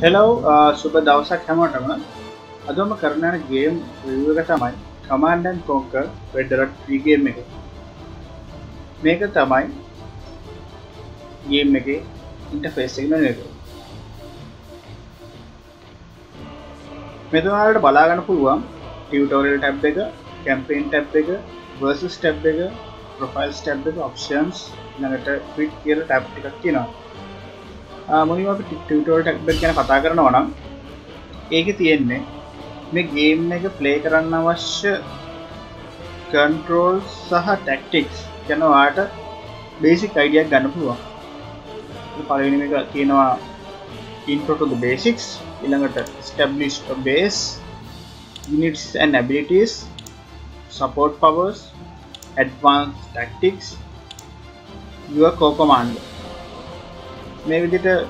Hello, Subha Adoma Karna game review Tamai, Command and Conquer Red Alert Three game meke. Meka Tamai game meke interface signal meke. Medunaal balagan puluam tutorial tab bigger, campaign tab bigger, versus tab bigger, profile tab bigger, options nagata quick here tab tika kina. मुझे आप tutorial take bake क्या ना पता करना होना एक ही तीन में गेम में के प्ले करना वाश कंट्रोल सह टैक्टिक्स क्या ना आठ बेसिक आइडिया गाना हुआ तो पाले इनमें का क्या ना इंट्रो टू द बेसिक्स इलान का establish a base units and abilities support powers advance tactics your को कमांड මේ විදිහට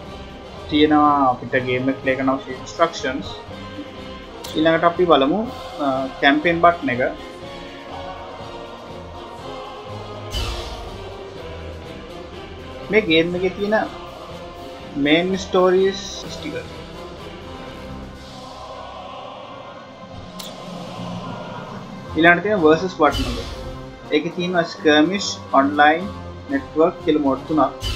තියෙනවා අපිට ගේම් එක ප්ලේ කරනවා ඉන්ස්ට්‍රක්ෂන්ස් ඊළඟට අපි බලමු කැම්පේන් බටන් එක මේ ගේම් එකේ තියෙන මේන් ස්ටෝරීස් ස්ටිකර් ඊළඟට තියෙන වර්සස් බටන් එක ඒකේ තියෙනවා ස්කර්මිෂ් ඔන්ලයින් network කියලා මොඩ් තුනක්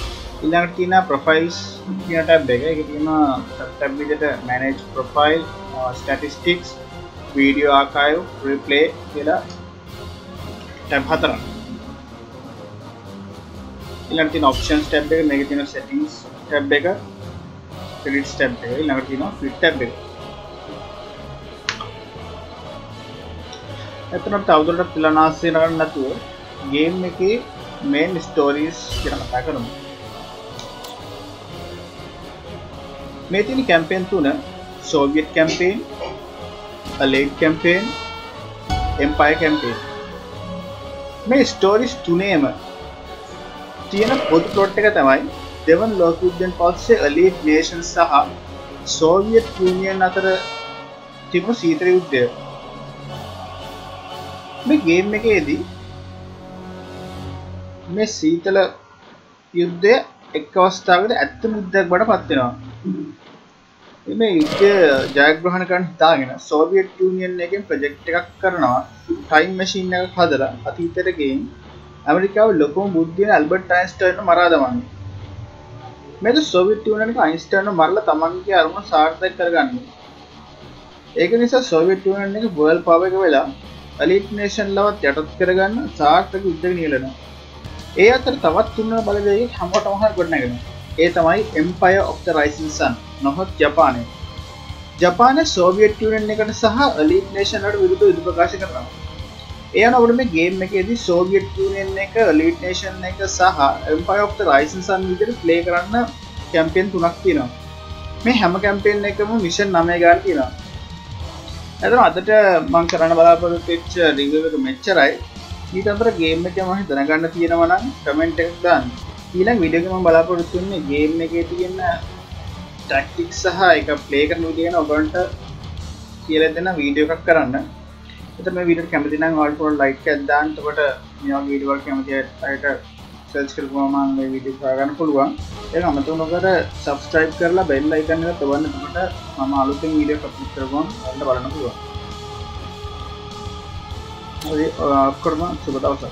ඊළඟට තියෙනවා ප්‍රොෆයිල්ස් කියන ටැබ් එක. ඒකේ තියෙනවා සබ් ටැබ් විදිහට මැනේජ් ප්‍රොෆයිල්, ස්ටැටිස්ටික්ස්, වීඩියෝ ආකයිව්, රීප්ලේ කියලා ටැබ් හතරක්. ඊළඟට තියෙන ඔප්ෂන්ස් ටැබ් එක, මේකේ තියෙන සෙටින්ග්ස් ටැබ් එක, ක්‍රෙඩිට්ස් ටැබ් එක, ඊළඟට තියෙනවා ෆිට් ටැබ් එක. එතනට තවදුරටත් පිළනාස්සය නරන්න නැතුව ගේම් එකේ මේන් ස්ටෝරීස් කියලා කතා කරමු. मैं तीन कैंपेन तो ना Soviet campaign, अलेट campaign, empire campaign. मैं स्टोरीज तूने एम तीन बहुत प्रोटेक्ट का तमाई देवन लोक युद्धन पास से अलेट नेशन सहा सोवियत यूनियन अतर तीनों सीतरे युद्ध। मैं गेम में क्या दी मैं सीतला युद्ध एक कवस्ताग दे अत्यंत युद्ध बड़ा पाते ना මේ යුද්ධය ජයග්‍රහණය කරන්න හිතාගෙන සෝවියට් යුනියන් එකෙන් ප්‍රොජෙක්ට් එකක් කරනවා ටයිම් මැෂින් එකක් හදලා අතීතයට ගෙයින් ඇමරිකාවේ ලොකුම බුද්ධින ඇල්බර්ට් අයින්ස්ටයින්ව මරා දමන්නේ මේක සෝවියට් යුනියන් එක අයින්ස්ටයින්ව මරලා තමන්ගේ අරමුණ සාර්ථක කරගන්නවා ඒක නිසා සෝවියට් යුනියන් එක වර්ල්ඩ් පවර් එක වෙලා ඇලීට් නේෂන් ලවත් යටත් කරගන්න සාර්ථක යුද්ධයක නියැලෙනවා ඒ අතර තවත් තුන්වන බලවේගයක් හැමෝටම ගොඩනැගෙනවා ये तमाई empire of the rising sun नहत जापान जापान सोवियत यूनियन ने कट सह एलीट नेशन अड विरुद्ध युद्ध प्रकाश करना एन ओवर में गेम में के दी सोवियत यूनियन ने का एलीट नेशन ने का सह empire of the rising sun विदर play करना कैंपेन තුනක් තියෙනවා මේ හැම කැම්පේන් එකම මිෂන් 9 ගන්න තියෙනවා එතන අදට මම කරන්න බලාපොරොත්තු වෙච්ච රිවිව් එක මෙච්චරයි ඊට අතර ගේම් එකේ මම දැනගන්න තියෙනවා නම් කමෙන්ට් එකක් දාන්න ඊළඟ වීඩියෝ එකේ මම බලාපොරොත්තු වෙන්නේ ගේම් එකේ තියෙන ටැක්ටික්ස් සහ ඒක ප්ලේ කරන විදිහ ගැන ඔබන්ට කියලා දෙන වීඩියෝ එකක් කරන්න. එතකොට මේ වීඩියෝට කැමති නම් ඔයාලා පොඩ්ඩක් ලයික් එකක් දාන්න. එතකොට මේ වගේ වීඩියෝ වල කැමති අයට සර්ච් කරපුවාම මේ වීඩියෝ හොයාගන්න පුළුවන්. ඒක අමතක නොකර subscribe කරලා bell icon එක තබන්න. එතකොට මම අලුතින් වීඩියෝ අප්ලෝඩ් කරගොන් ඔයාලා බලන්න පුළුවන්. හරි ඔක්කොම සුබ දවසක්.